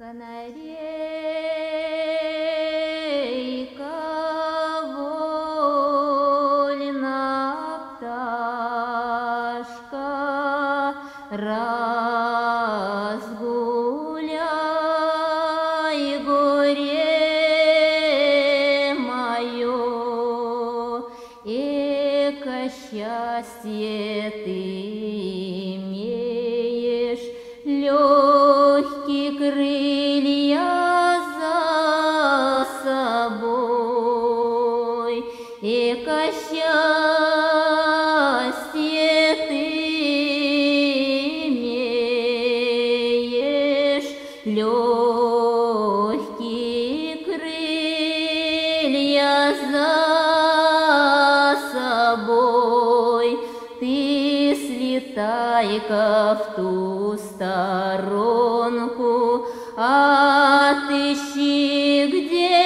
Канарейка вольна, пташка разгуляй горе мое, эко счастье ты имеешь, легкие крылья за собой, эко счастье ты имеешь, легкие крылья за собой, ты слетай-ка в ту сторонку, отыщи, где,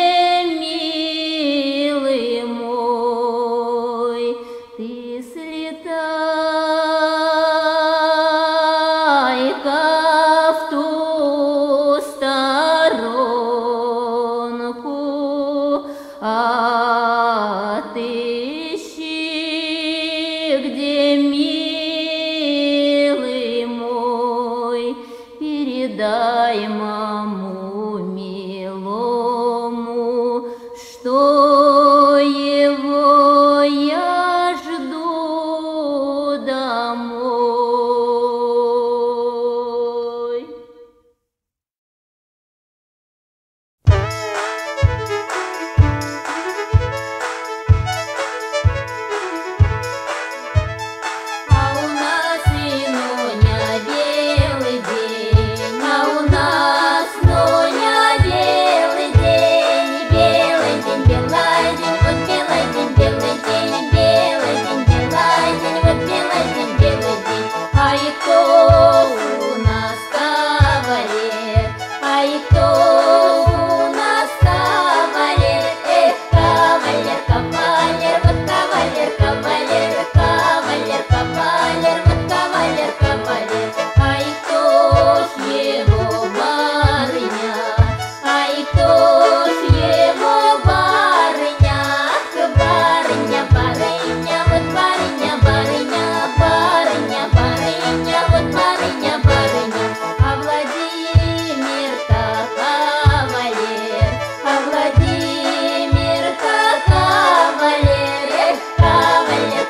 милый мой, ты слетай-ка в ту сторонку, отыщи, где, милый мой. Дай маму милому, что его я жду домой.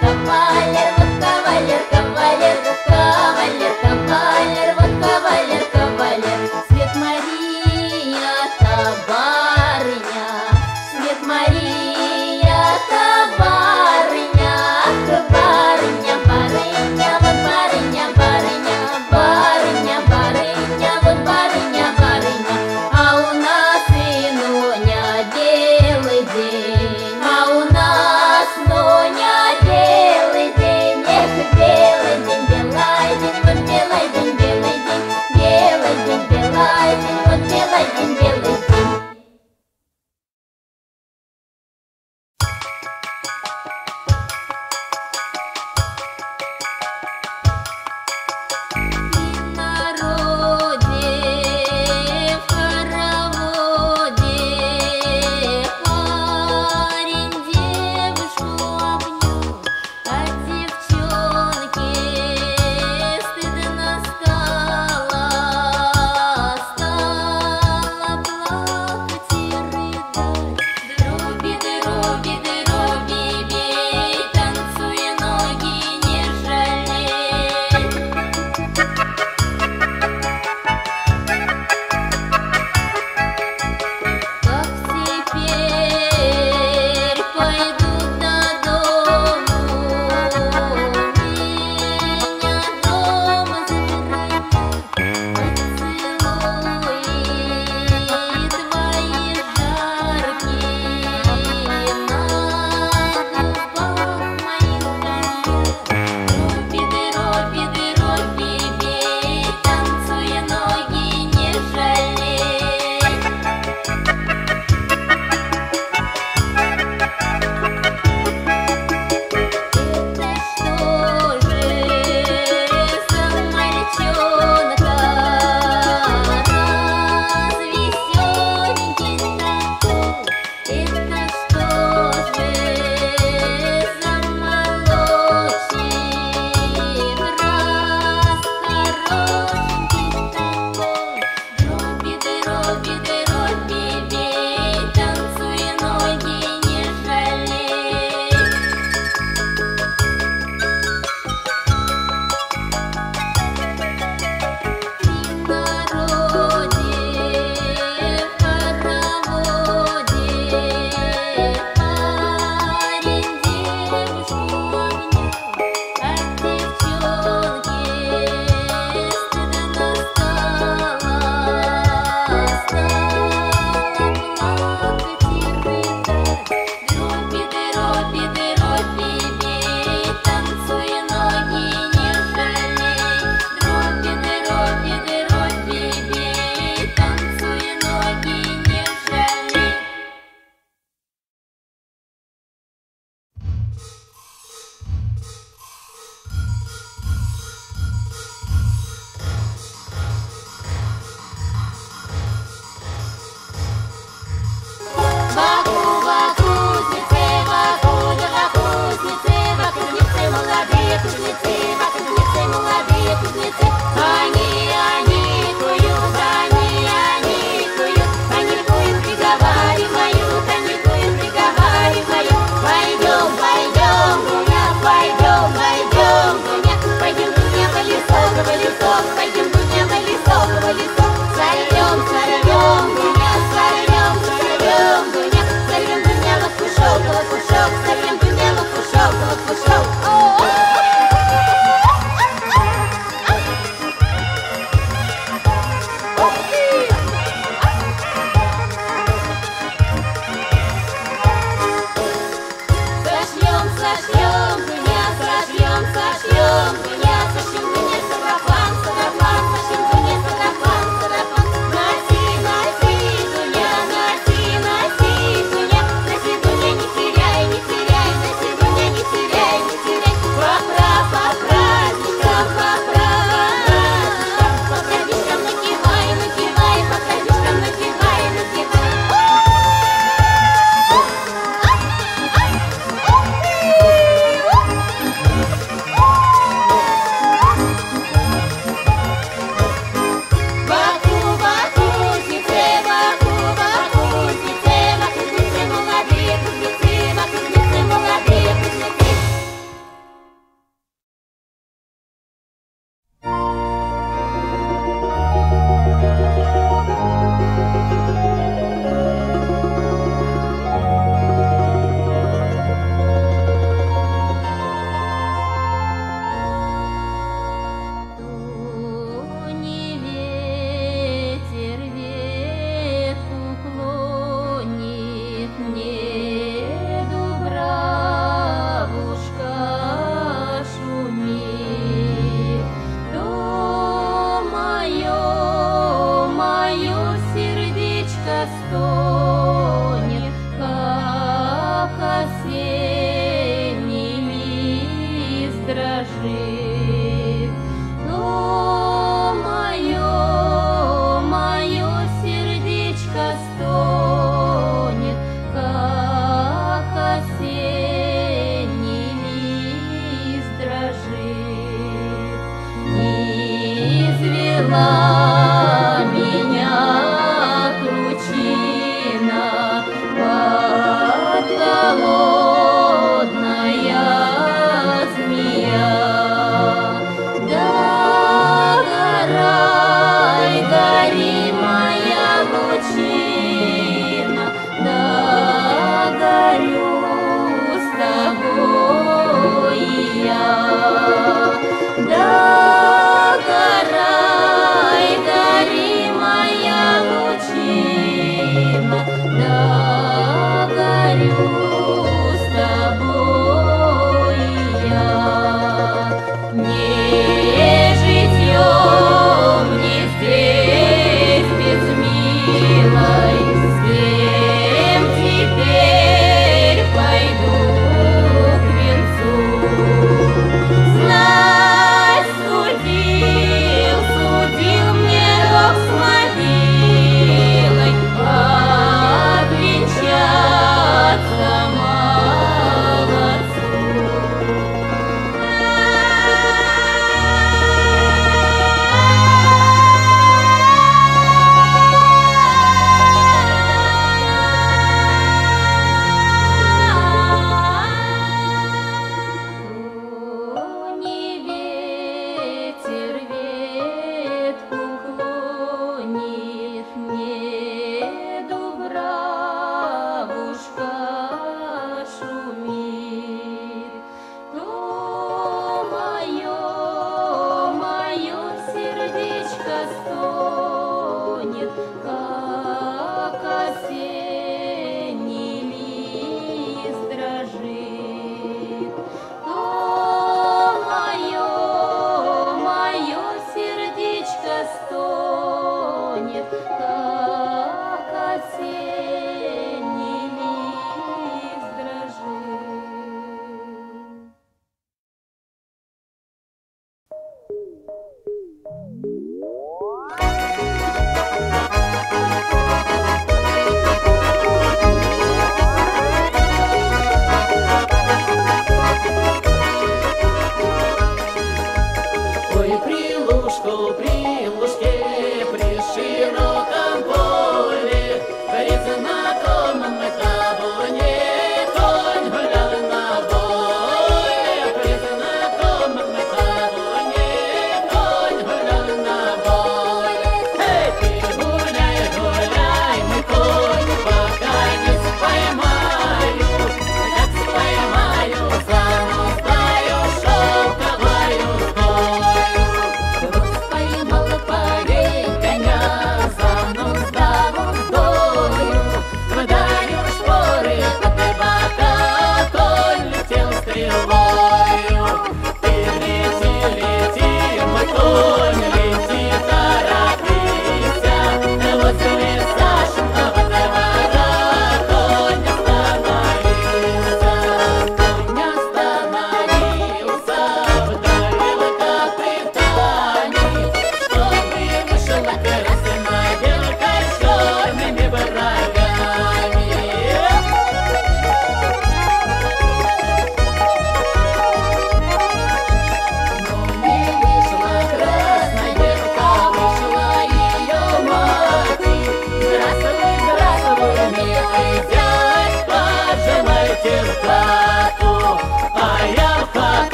Кавалер, кавалер, кавалер, кавалер.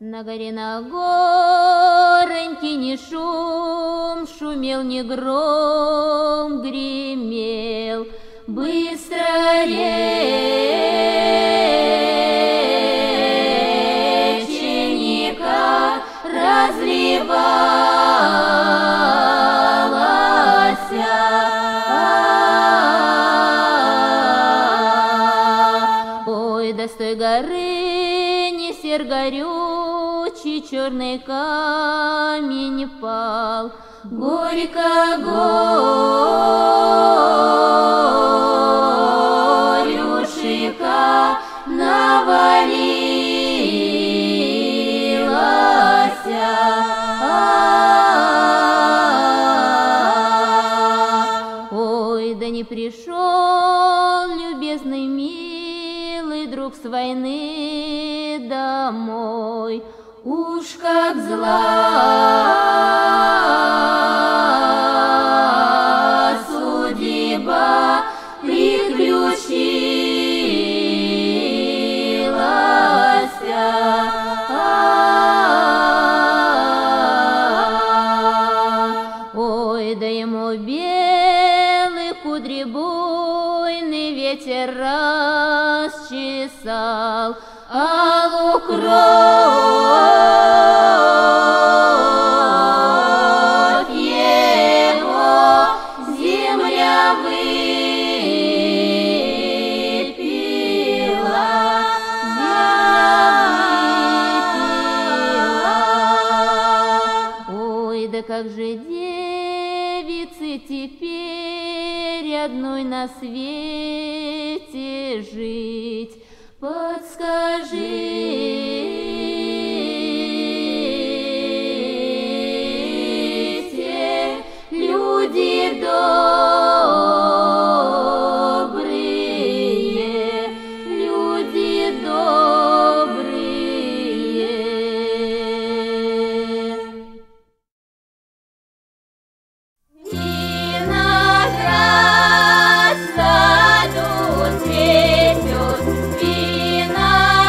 На горе, на гореньке не шум, шумел не гром, гремел быстро речь. Ой, да с той горы не сер горючий, черный камень пал. Горько горюшенька навалилась, ой, да не пришел любезный милый друг с войны домой. Уж как зла судьба приключилась, ой, да ему белый кудребуйный ветер расчесал, алую кровь его земля выпила. Ой, да как же девице теперь одной на свете жить? Подскажите, люди добрые, люди добрые. Виноград в саду цветет, виноград.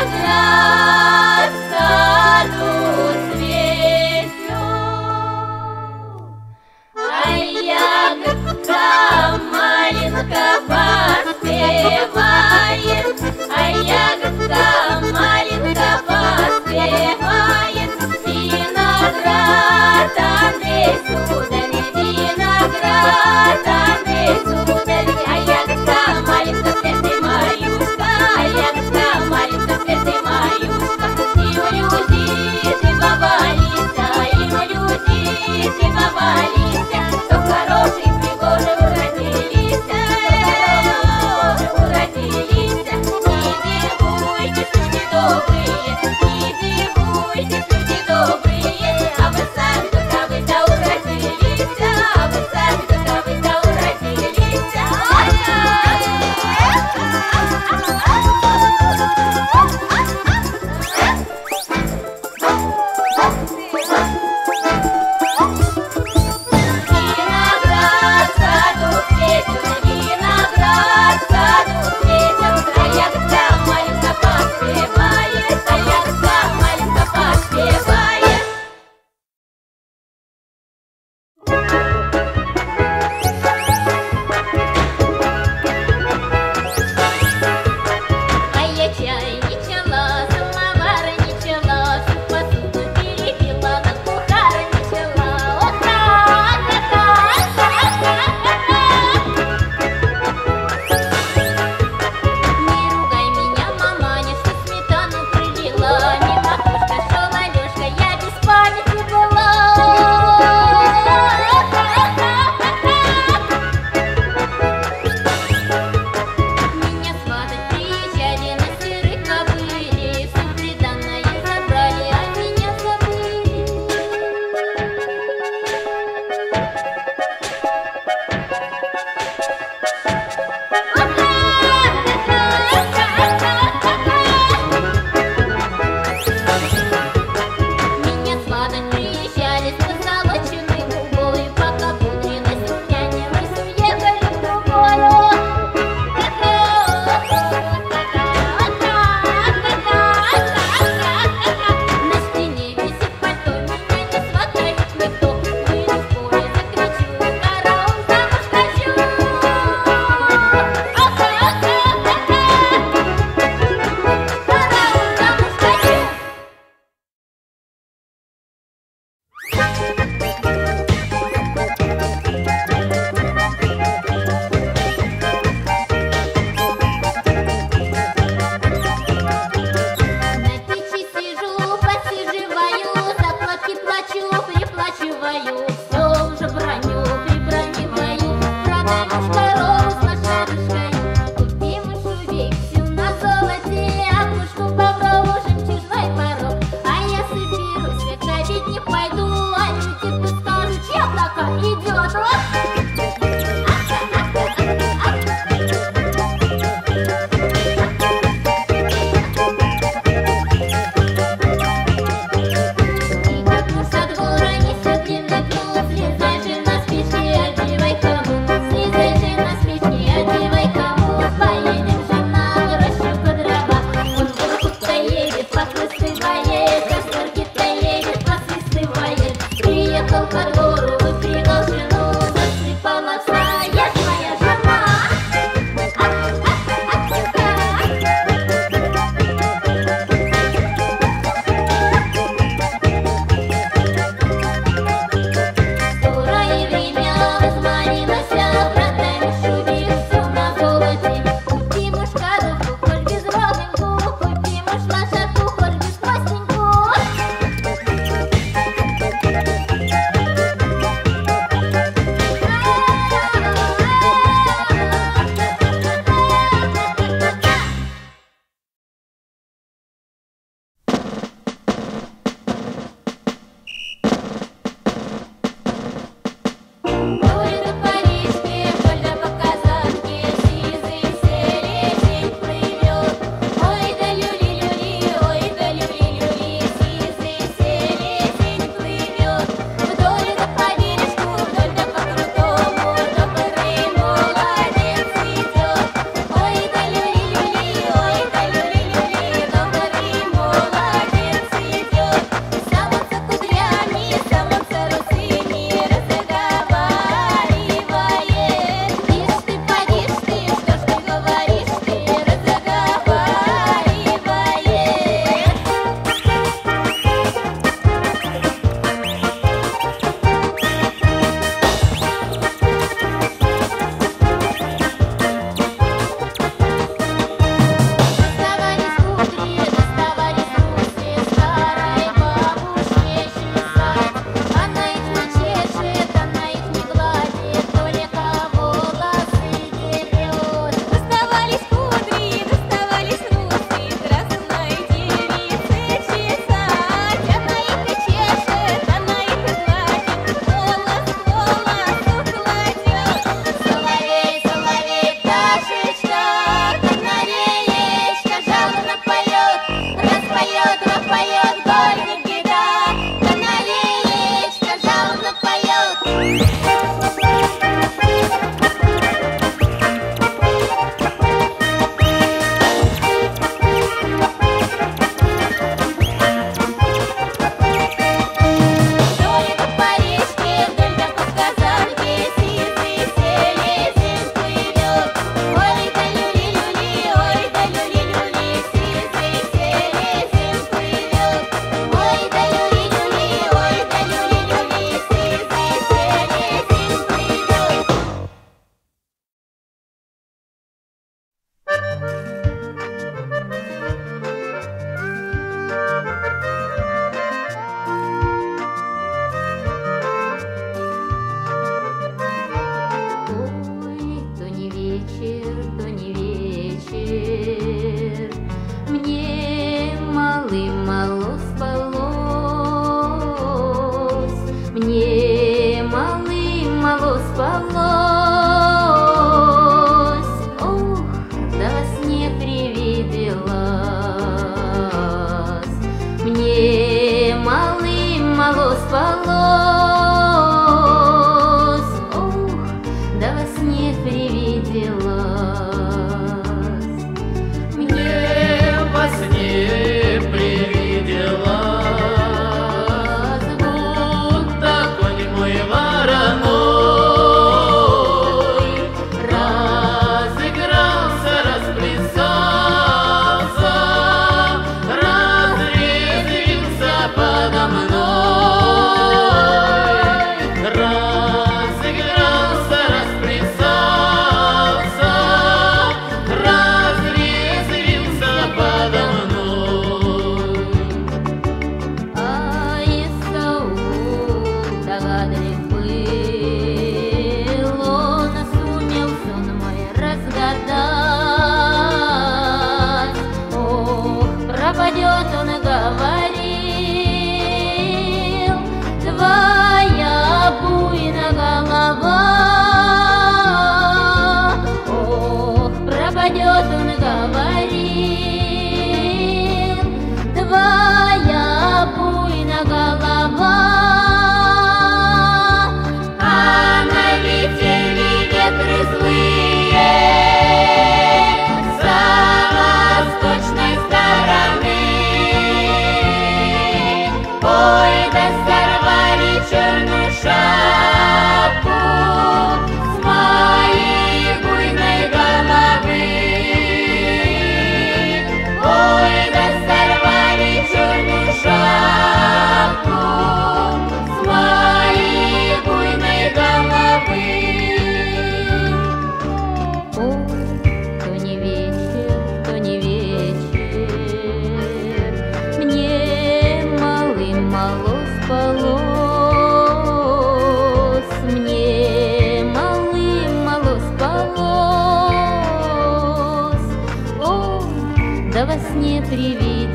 да во сне привиделась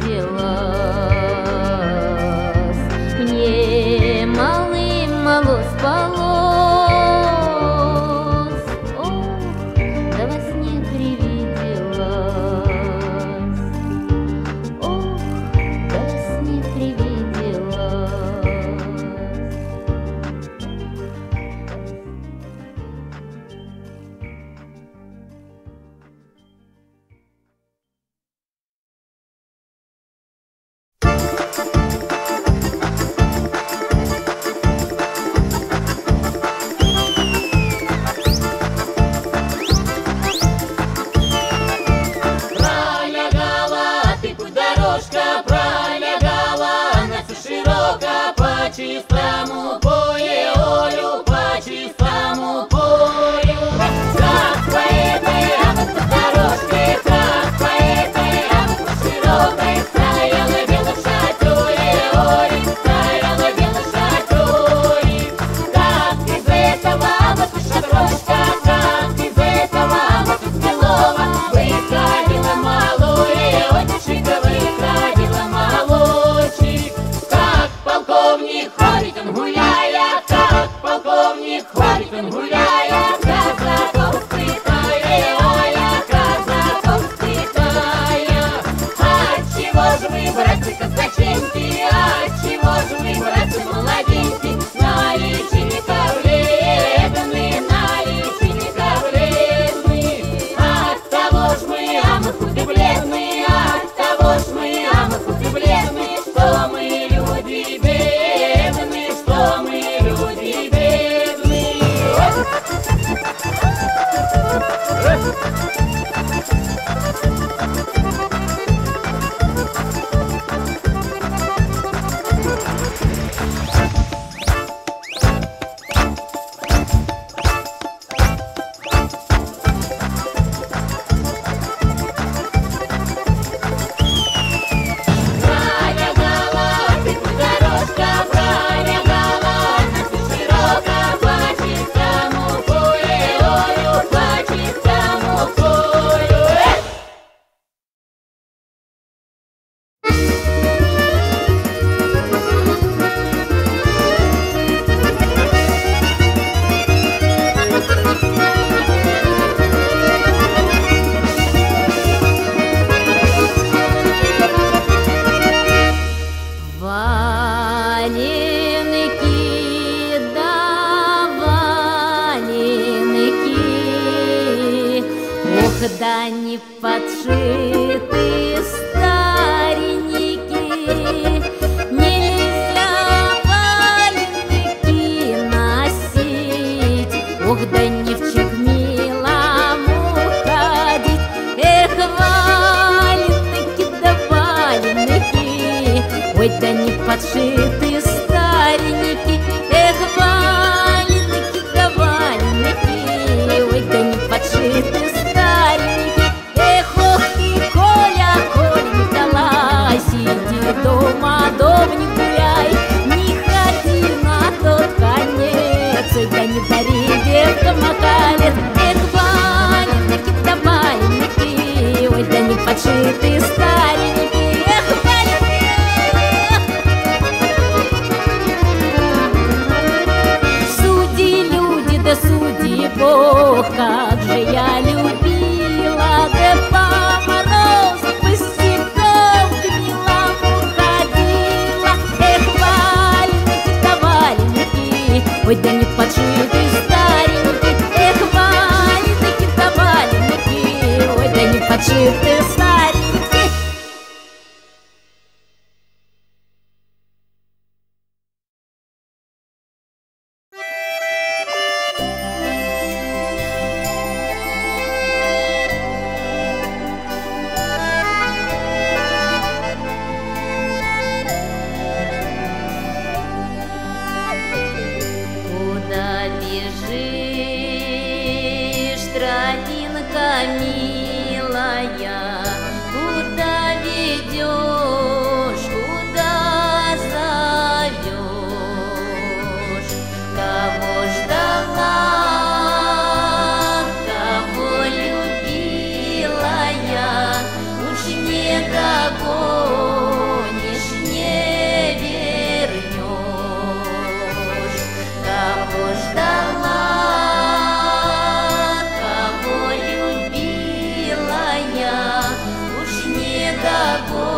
мне, малым мало спалось. О, да во сне привиделась, о, да во сне привиделась. Уж не тобой.